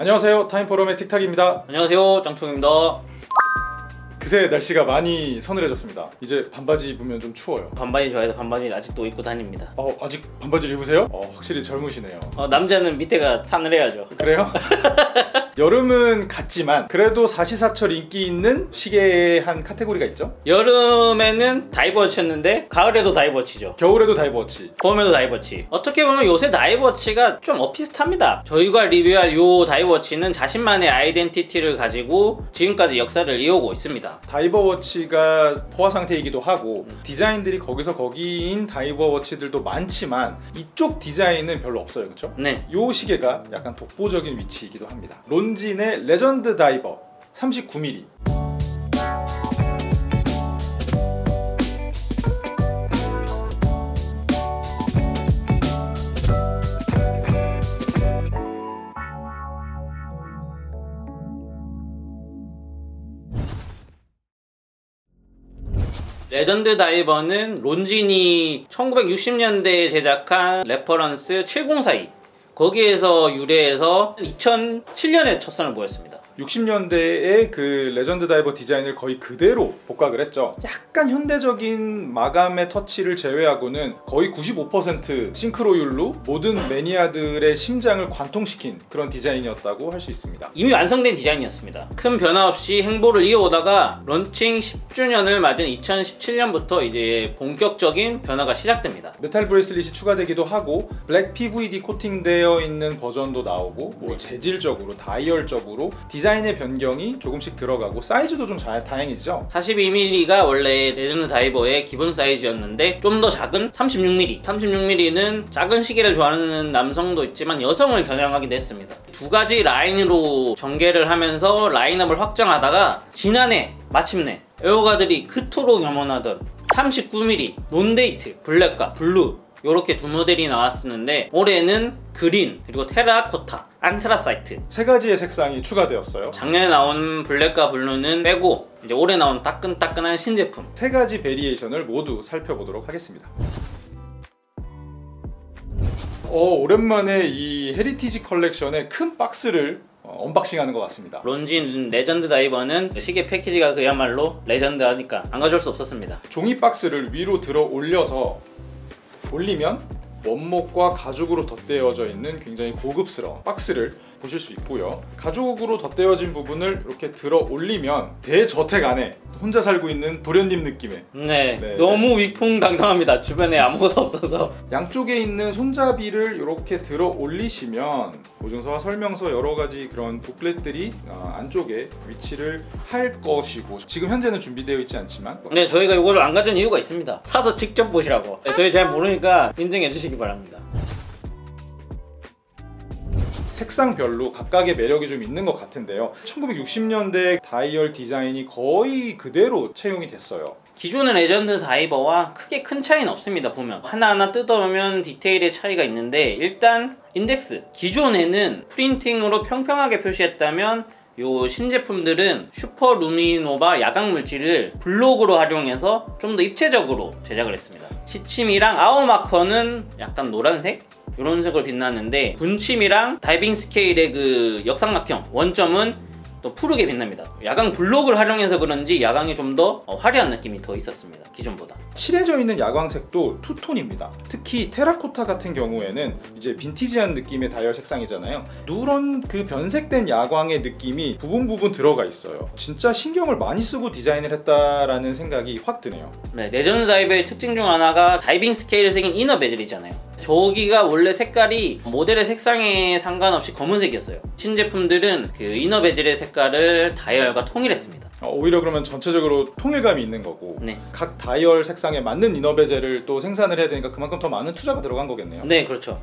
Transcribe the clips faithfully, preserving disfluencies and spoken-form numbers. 안녕하세요, 타임포럼의 틱탁입니다. 안녕하세요, 짱총입니다. 그새 날씨가 많이 서늘해졌습니다. 이제 반바지 입으면 좀 추워요. 반바지 좋아해서 반바지 아직도 입고 다닙니다. 어, 아직 반바지를 입으세요? 어, 확실히 젊으시네요. 어, 남자는 밑에가 사늘해야죠. 그래요? 여름은 같지만 그래도 사시사철 인기 있는 시계의 한 카테고리가 있죠? 여름에는 다이버워치였는데 가을에도 다이버워치죠. 겨울에도 다이버워치, 봄에도 다이버워치. 어떻게 보면 요새 다이버워치가 좀 어비슷합니다. 저희가 리뷰할 요 다이버워치는 자신만의 아이덴티티를 가지고 지금까지 역사를 이어오고 있습니다. 다이버워치가 포화 상태이기도 하고 디자인들이 거기서 거기인 다이버워치들도 많지만 이쪽 디자인은 별로 없어요. 그렇죠? 네. 요 시계가 약간 독보적인 위치이기도 합니다. 론진의 레전드 다이버 삼십구 밀리미터. 레전드 다이버는 론진이 천구백육십 년대에 제작한 레퍼런스 칠공사이, 거기에서 유래해서 이천칠 년에 첫 선을 보였습니다. 육십 년대에 그 레전드 다이버 디자인을 거의 그대로 복각을 했죠. 약간 현대적인 마감의 터치를 제외하고는 거의 구십오 퍼센트 싱크로율로 모든 매니아들의 심장을 관통시킨 그런 디자인이었다고 할 수 있습니다. 이미 완성된 디자인이었습니다. 큰 변화 없이 행보를 이어오다가 런칭 십 주년을 맞은 이천십칠 년부터 이제 본격적인 변화가 시작됩니다. 메탈 브레이슬릿이 추가되기도 하고 블랙 피브이디 코팅되어 있는 버전도 나오고, 뭐 재질적으로 다이얼적으로 디자인 디자인의 변경이 조금씩 들어가고 사이즈도 좀 잘 다양해지죠. 사십이 밀리미터가 원래 레전드 다이버의 기본 사이즈였는데 좀 더 작은 삼십육 밀리미터. 삼십육 밀리미터는 작은 시계를 좋아하는 남성도 있지만 여성을 겨냥하기도 했습니다. 두 가지 라인으로 전개를 하면서 라인업을 확장하다가 지난해 마침내 애호가들이 그토록 염원하던 삼십구 밀리미터 논데이트 블랙과 블루, 요렇게 두 모델이 나왔었는데 올해는 그린, 그리고 테라코타, 안트라사이트 세 가지의 색상이 추가되었어요. 작년에 나온 블랙과 블루는 빼고 이제 올해 나온 따끈따끈한 신제품 세 가지 베리에이션을 모두 살펴보도록 하겠습니다. 어, 오랜만에 이 헤리티지 컬렉션의 큰 박스를 어, 언박싱하는 것 같습니다. 론진 레전드 다이버는 시계 패키지가 그야말로 레전드하니까 안 가져올 수 없었습니다. 종이 박스를 위로 들어 올려서 올리면 원목과 가죽으로 덧대어져 있는 굉장히 고급스러운 박스를 보실 수 있고요. 가죽으로 덧대어진 부분을 이렇게 들어 올리면 대저택 안에 혼자 살고 있는 도련님 느낌의, 네, 네. 너무 위풍당당합니다. 주변에 아무것도 없어서. 양쪽에 있는 손잡이를 이렇게 들어 올리시면 보증서와 설명서 여러가지 그런 부클렛들이 안쪽에 위치를 할 것이고, 지금 현재는 준비되어 있지 않지만, 네, 저희가 이거를 안 가진 이유가 있습니다. 사서 직접 보시라고. 네, 저희 잘 모르니까 인증해 주시기 바랍니다. 색상별로 각각의 매력이 좀 있는 것 같은데요. 천구백육십 년대 다이얼 디자인이 거의 그대로 채용이 됐어요. 기존의 레전드 다이버와 크게 큰 차이는 없습니다. 보면 하나하나 뜯어보면 디테일의 차이가 있는데, 일단 인덱스, 기존에는 프린팅으로 평평하게 표시했다면 요 신제품들은 슈퍼 루미노바 약악 물질을 블록으로 활용해서 좀 더 입체적으로 제작을 했습니다. 시침이랑 아워 마커는 약간 노란색? 이런 색을 빛나는데, 분침이랑 다이빙 스케일의 그 역삼각형 원점은 또 푸르게 빛납니다. 야광 블록을 활용해서 그런지 야광이 좀 더 화려한 느낌이 더 있었습니다, 기존보다. 칠해져 있는 야광색도 투톤입니다. 특히 테라코타 같은 경우에는 이제 빈티지한 느낌의 다이얼 색상이잖아요. 누런 그 변색된 야광의 느낌이 부분 부분 들어가 있어요. 진짜 신경을 많이 쓰고 디자인을 했다라는 생각이 확 드네요. 네, 레전드 다이버의 특징 중 하나가 다이빙 스케일에 새긴 이너 베젤이잖아요. 저기가 원래 색깔이 모델의 색상에 상관없이 검은색이었어요. 신제품들은 그 이너 베젤의 색깔을 다이얼과 통일했습니다. 오히려 그러면 전체적으로 통일감이 있는 거고, 네. 각 다이얼 색상에 맞는 이너 베젤을 또 생산을 해야 되니까 그만큼 더 많은 투자가 들어간 거겠네요. 네, 그렇죠.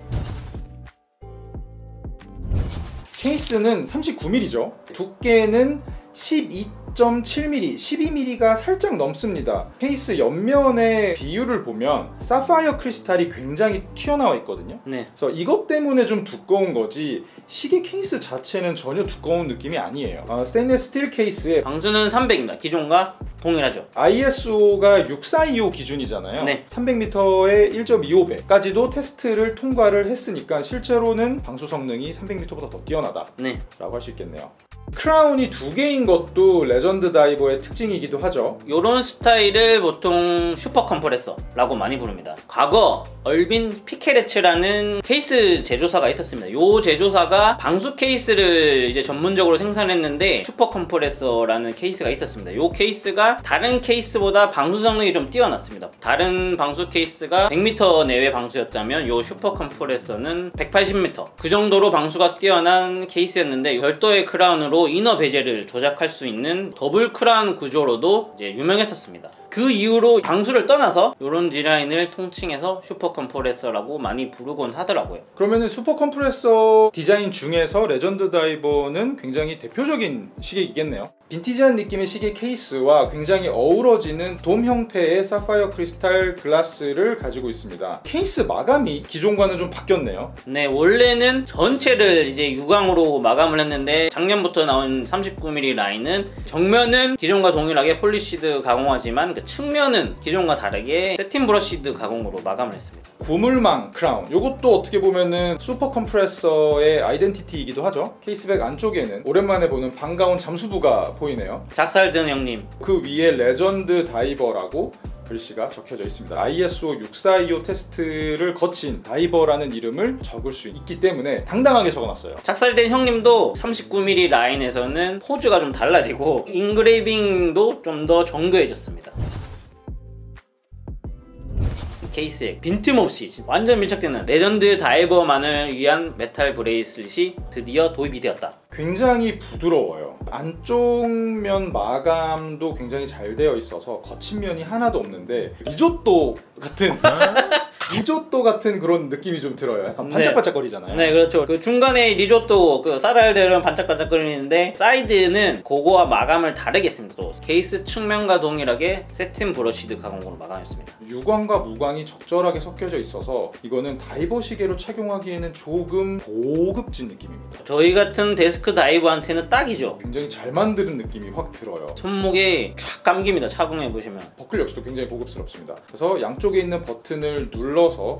케이스는 삼십구 밀리미터죠. 두께는 십이 오 점 칠 밀리미터, 십이 밀리미터가 살짝 넘습니다. 케이스 옆면의 비율을 보면 사파이어 크리스탈이 굉장히 튀어나와 있거든요. 네. 그래서 이것 때문에 좀 두꺼운 거지 시계 케이스 자체는 전혀 두꺼운 느낌이 아니에요. 어, 스테인리스 스틸 케이스에 방수는 삼백입니다. 기존과 동일하죠. 아이에스오가 육사이오 기준이잖아요. 네. 삼백 미터에 일 점 이오 배까지도 테스트를 통과를 했으니까 실제로는 방수 성능이 삼백 미터보다 더 뛰어나다. 네. 라고 할 수 있겠네요. 크라운이 두 개인 것도 레전드 다이버의 특징이기도 하죠. 이런 스타일을 보통 슈퍼컴프레서라고 많이 부릅니다. 과거 얼빈 피케레츠라는 케이스 제조사가 있었습니다. 이 제조사가 방수 케이스를 이제 전문적으로 생산했는데 슈퍼컴프레서라는 케이스가 있었습니다. 이 케이스가 다른 케이스보다 방수 성능이 좀 뛰어났습니다. 다른 방수 케이스가 백 미터 내외 방수였다면 이 슈퍼컴프레서는 백팔십 미터 그 정도로 방수가 뛰어난 케이스였는데 별도의 크라운으로 이너 베젤을 조작할 수 있는 더블 크라운 구조로도 이제 유명했었습니다. 그 이후로 방수를 떠나서 이런 디자인을 통칭해서 슈퍼컴프레서라고 많이 부르곤 하더라고요. 그러면은 슈퍼컴프레서 디자인 중에서 레전드 다이버는 굉장히 대표적인 시계이겠네요. 빈티지한 느낌의 시계 케이스와 굉장히 어우러지는 돔 형태의 사파이어 크리스탈 글라스를 가지고 있습니다. 케이스 마감이 기존과는 좀 바뀌었네요. 네, 원래는 전체를 이제 유광으로 마감을 했는데 작년부터 나온 삼십구 밀리미터 라인은 정면은 기존과 동일하게 폴리시드 가공하지만 그 측면은 기존과 다르게 세틴 브러시드 가공으로 마감을 했습니다. 구물망 크라운, 이것도 어떻게 보면은 슈퍼 컴프레서의 아이덴티티이기도 하죠. 케이스백 안쪽에는 오랜만에 보는 반가운 잠수부가 보이네요. 작살든 형님. 그 위에 레전드 다이버라고 글씨가 적혀져 있습니다. 아이에스오 육사이오 테스트를 거친 다이버라는 이름을 적을 수 있기 때문에 당당하게 적어놨어요. 작살된 형님도 삼십구 밀리미터 라인에서는 포즈가 좀 달라지고 인그레이빙도 좀 더 정교해졌습니다. 케이스에 빈틈없이 완전 밀착되는 레전드 다이버만을 위한 메탈 브레이슬릿이 드디어 도입이 되었다. 굉장히 부드러워요. 안쪽면 마감도 굉장히 잘 되어 있어서 거친 면이 하나도 없는데 리조또 같은 리조또 같은 그런 느낌이 좀 들어요. 약간 반짝반짝거리잖아요. 네, 네 그렇죠. 그 중간에 리조또 그 쌀알들은 반짝반짝거리는데 사이드는 그거와 마감을 다르게 했습니다. 또 케이스 측면과 동일하게 세틴 브러쉬드 가공으로 마감했습니다. 유광과 무광이 적절하게 섞여져 있어서 이거는 다이버 시계로 착용하기에는 조금 고급진 느낌입니다. 저희 같은 데스크 다이버한테는 딱이죠. 굉장히 잘 만드는 느낌이 확 들어요. 손목에 촥 감깁니다. 착용해보시면. 버클 역시도 굉장히 고급스럽습니다. 그래서 양쪽에 있는 버튼을 눌러 눌러서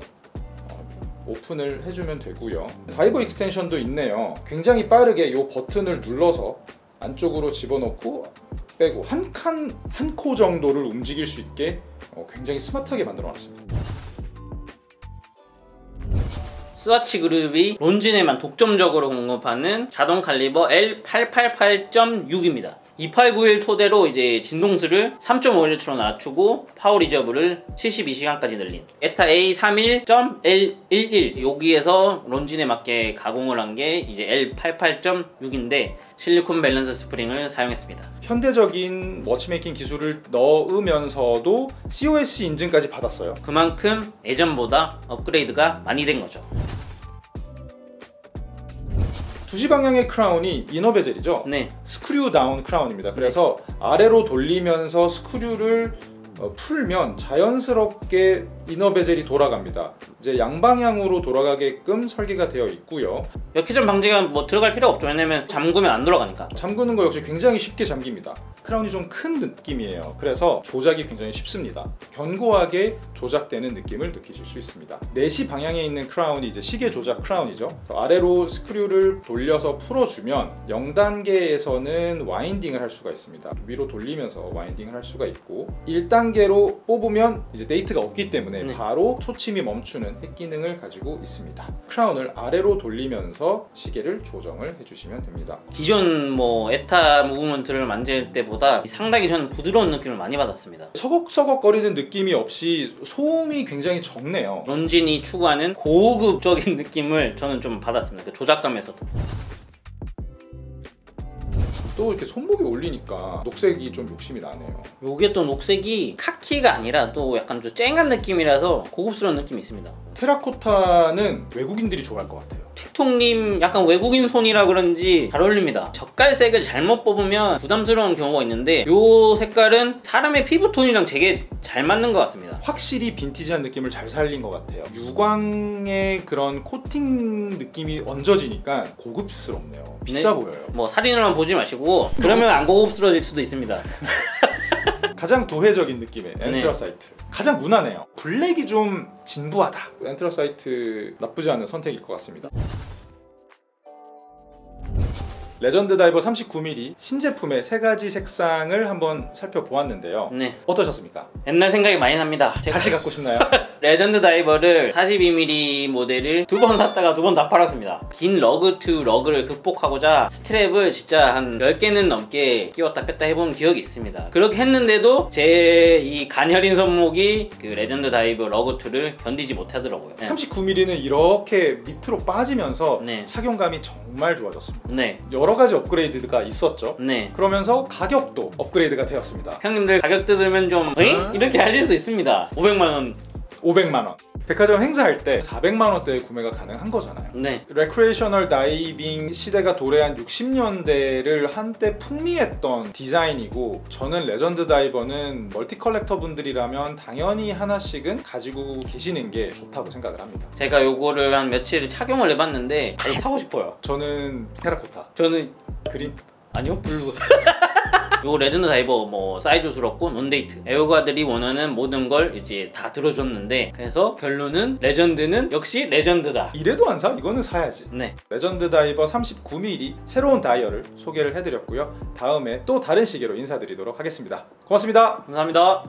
오픈을 해주면 되고요. 다이버 익스텐션도 있네요. 굉장히 빠르게 이 버튼을 눌러서 안쪽으로 집어넣고 빼고 한 칸, 한 코 정도를 움직일 수 있게 굉장히 스마트하게 만들어놨습니다. 스와치 그룹이 론진에만 독점적으로 공급하는 자동 칼리버 엘 팔백팔십팔 점 육입니다. 이팔구일 토대로 이제 진동수를 삼 점 오 일치로 낮추고 파워 리저브를 칠십이 시간까지 늘린 에타 에이 삼십일 점 엘 일일 여기에서 론진에 맞게 가공을 한 게 이제 엘 팔십팔 점 육인데 실리콘 밸런스 스프링을 사용했습니다. 현대적인 워치메이킹 기술을 넣으면서도 씨오에스 인증까지 받았어요. 그만큼 예전보다 업그레이드가 많이 된 거죠. 두 시 방향의 크라운이 이너 베젤이죠? 네. 스크류 다운 크라운입니다. 그래서 네. 아래로 돌리면서 스크류를 풀면 자연스럽게 이너 베젤이 돌아갑니다. 이제 양방향으로 돌아가게끔 설계가 되어 있고요. 역회전 방지가 뭐 들어갈 필요 없죠. 왜냐면 잠그면 안 돌아가니까. 잠그는 거 역시 굉장히 쉽게 잠깁니다. 크라운이 좀 큰 느낌이에요. 그래서 조작이 굉장히 쉽습니다. 견고하게 조작되는 느낌을 느끼실 수 있습니다. 네 시 방향에 있는 크라운이 이제 시계 조작 크라운이죠. 아래로 스크류를 돌려서 풀어주면 영 단계에서는 와인딩을 할 수가 있습니다. 위로 돌리면서 와인딩을 할 수가 있고 일 단계로 뽑으면 이제 데이트가 없기 때문에 네. 바로 초침이 멈추는 핵 기능을 가지고 있습니다. 크라운을 아래로 돌리면서 시계를 조정을 해주시면 됩니다. 기존 뭐 에타 무브먼트를 만질 때보다 상당히 저는 부드러운 느낌을 많이 받았습니다. 서걱서걱거리는 느낌이 없이 소음이 굉장히 적네요. 론진이 추구하는 고급적인 느낌을 저는 좀 받았습니다. 그 조작감에서도. 또 이렇게 손목에 올리니까 녹색이 좀 욕심이 나네요. 요게 또 녹색이 카키가 아니라 또 약간 좀 쨍한 느낌이라서 고급스러운 느낌이 있습니다. 테라코타는 외국인들이 좋아할 것 같아요. 틱톡님 약간 외국인 손이라 그런지 잘 어울립니다. 젓갈색을 잘못 뽑으면 부담스러운 경우가 있는데 이 색깔은 사람의 피부톤이랑 되게 잘 맞는 것 같습니다. 확실히 빈티지한 느낌을 잘 살린 것 같아요. 유광의 그런 코팅 느낌이 얹어지니까 고급스럽네요. 비싸 네. 보여요. 뭐 사진으로만 보지 마시고 그러면 안 고급스러워질 수도 있습니다. 가장 도회적인 느낌의 엔트라사이트. 네. 가장 무난해요. 블랙이 좀 진부하다. 엔트라사이트 나쁘지 않은 선택일 것 같습니다. 레전드 다이버 삼십구 밀리미터 신제품의 세 가지 색상을 한번 살펴보았는데요. 네. 어떠셨습니까? 옛날 생각이 많이 납니다. 제가... 다시 갖고 싶나요? 레전드 다이버를 사십이 밀리미터 모델을 두 번 샀다가 두 번 다 팔았습니다. 긴 러그 투 러그를 극복하고자 스트랩을 진짜 한 열 개는 넘게 끼웠다 뺐다 해본 기억이 있습니다. 그렇게 했는데도 제 이 간혈인 손목이 그 레전드 다이버 러그 투를 견디지 못하더라고요. 네. 삼십구 밀리미터는 이렇게 밑으로 빠지면서 네. 착용감이 정말 좋아졌습니다. 네. 여러 가지 업그레이드가 있었죠. 네. 그러면서 가격도 업그레이드가 되었습니다. 형님들 가격 들으면 좀 에잉? 이렇게 하실 수 있습니다. 오백만 원. 오백만 원. 백화점 행사할 때 사백만 원대에 구매가 가능한 거잖아요. 네. 레크레이셔널 다이빙 시대가 도래한 육십 년대를 한때 풍미했던 디자인이고, 저는 레전드 다이버는 멀티 컬렉터 분들이라면 당연히 하나씩은 가지고 계시는 게 좋다고 생각을 합니다. 제가 요거를 한 며칠 착용을 해봤는데 바로 사고 싶어요. 저는 테라코타. 저는 그린? 아니요, 블루. 요 레전드 다이버 뭐 사이즈 수록고 논데이트 애호가들이 원하는 모든 걸 이제 다 들어줬는데, 그래서 결론은 레전드는 역시 레전드다. 이래도 안 사? 이거는 사야지. 네. 레전드 다이버 삼십구 밀리미터 새로운 다이어를 소개를 해드렸고요. 다음에 또 다른 시계로 인사드리도록 하겠습니다. 고맙습니다. 감사합니다.